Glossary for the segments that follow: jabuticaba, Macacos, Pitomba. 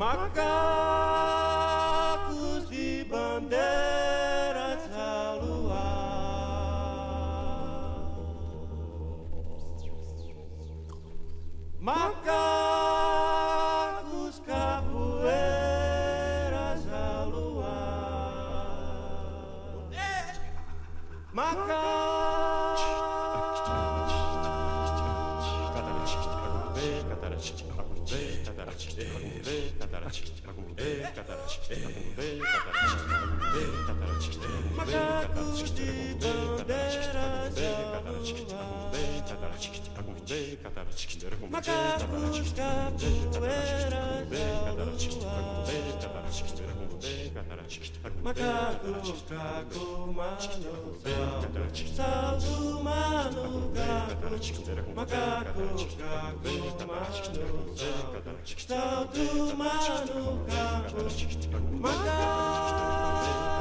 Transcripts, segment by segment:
Macacos de bandeiras à luar, macacos capoeiras à luar, macacos. Macacos de Macacos da poeira da lua, macacos da pluma macacos de bandeiras à luar, macacos capoeiras à luar, macacos capoeiras à luar, macacos capoeiras à luar.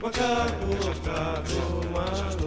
Macacos da pluma no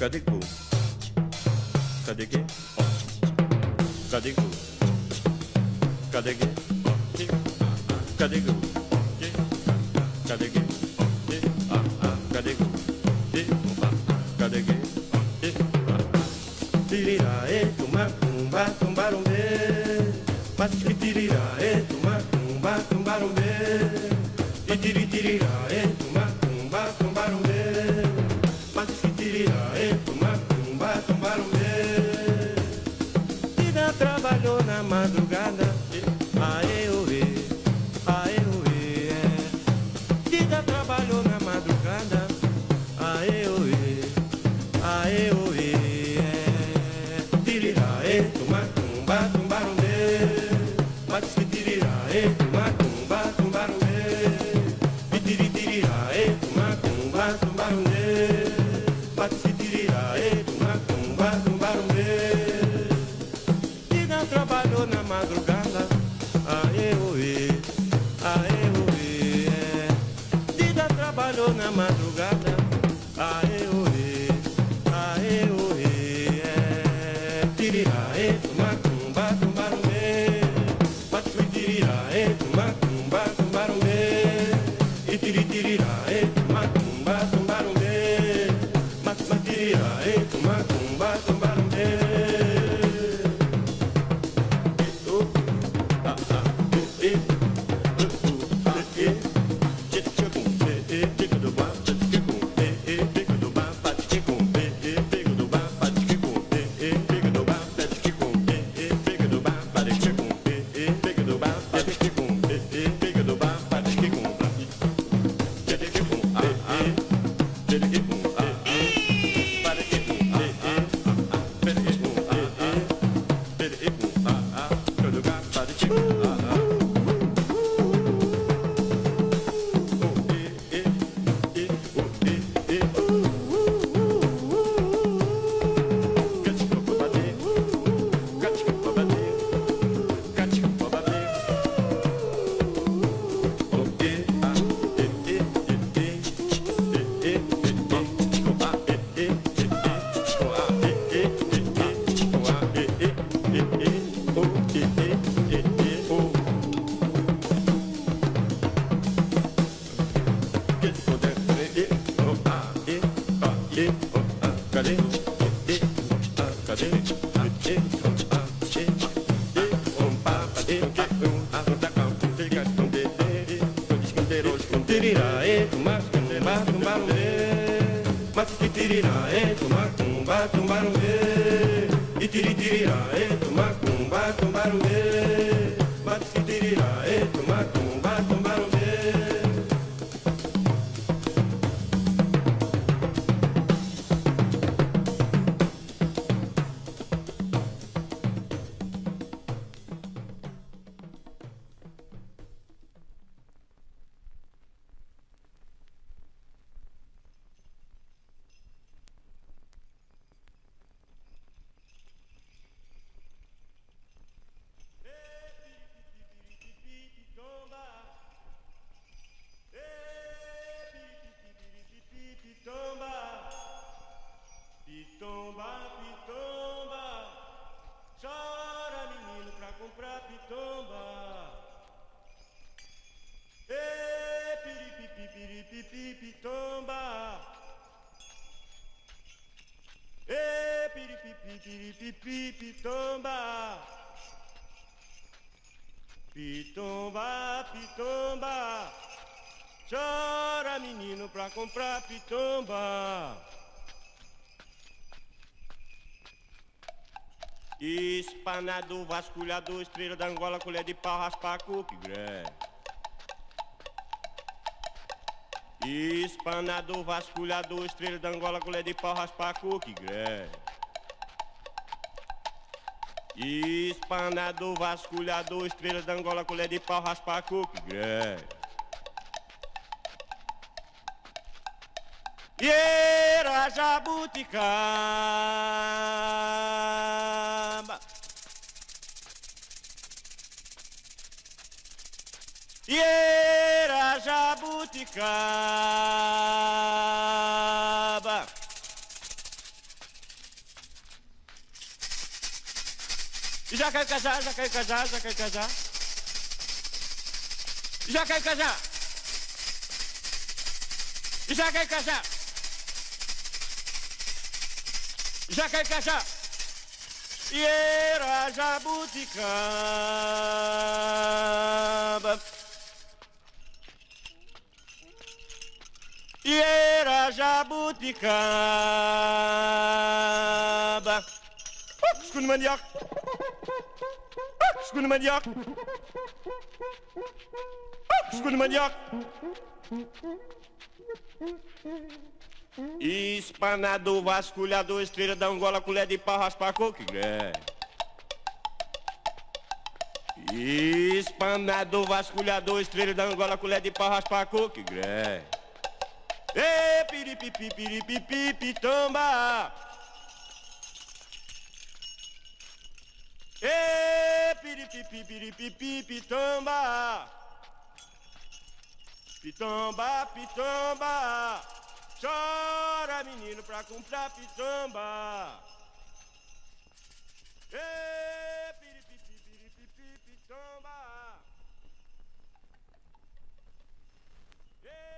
Kadeko, Kadeke, Kadeko, Kadeke, Kadeko, Kadeke, Kadeko, Kadeke, Tirira e tomar tumba tumbarumbe, Matri tirira e tomar tumba tumbarumbe, Itiri tirira e tomar tumba tumbarumbe. Tina trabalhou na madrugada, aê oê, Tina trabalhou na madrugada, aê oê, Tirira e tumba tumba tumbarumê, mas que tirira e tumba tumba tumbarumê, Itiri tirira e tumba tumba tumbarumê. Na madrugada, aê oê, Tirira e tumba tumba tumbarumê, Matri tirira e tumba tumba tumbarumê, Itiri tirira e tumba tumba tumbarumê, Matri tirira e tumba tumba tumbarumê. Pitomba, pitomba, chora menino pra comprar pitomba. Espanador, vasculhador, estrela da Angola, colher de pau, raspar, cupigré. Espanador, vasculhador, estrela da Angola, colher de pau, raspar, cupigré. Espanador, vasculhador, estrela da Angola, colher de pau, raspa, cupigré. Era jabuticaba, era jabuticaba, Jacaicajá, era jabuticaba, era jabuticaba. Escute maniaco, escute maniaco, escute maniaco. Espanador, vasculhador, estrela da Angola, colher de pau, raspar coco que ganha. Espanador, vasculhador, estrela da Angola, colher de pau, raspar coco que ganha. Ê, piripipi, piripipi, pitomba. Ê, piripipi, piripipi, pitomba. Pitomba, pitomba. Chora, menino, pra comprar pitamba. Ê, piripipi, piripipi, pitamba. Yeah.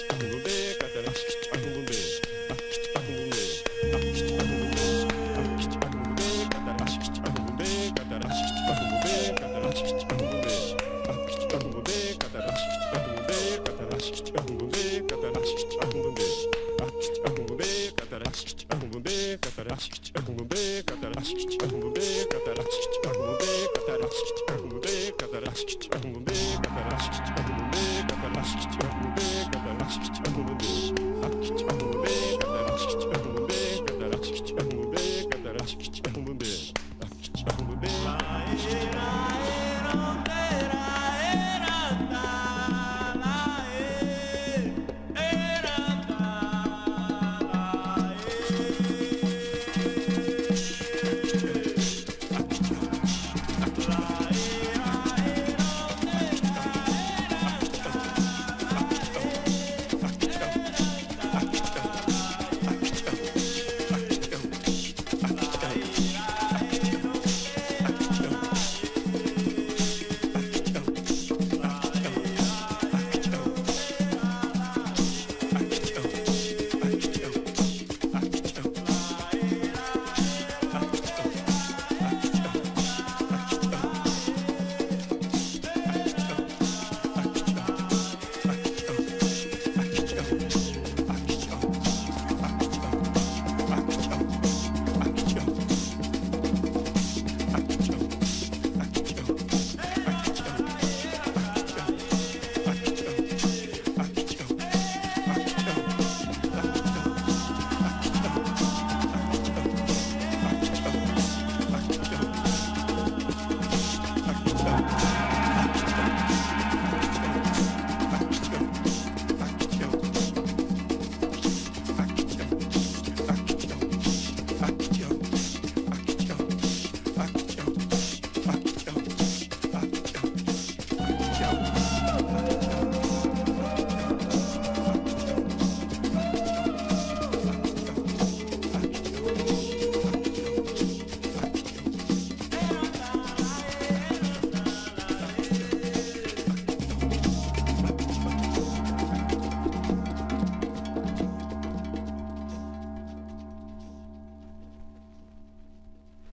I'm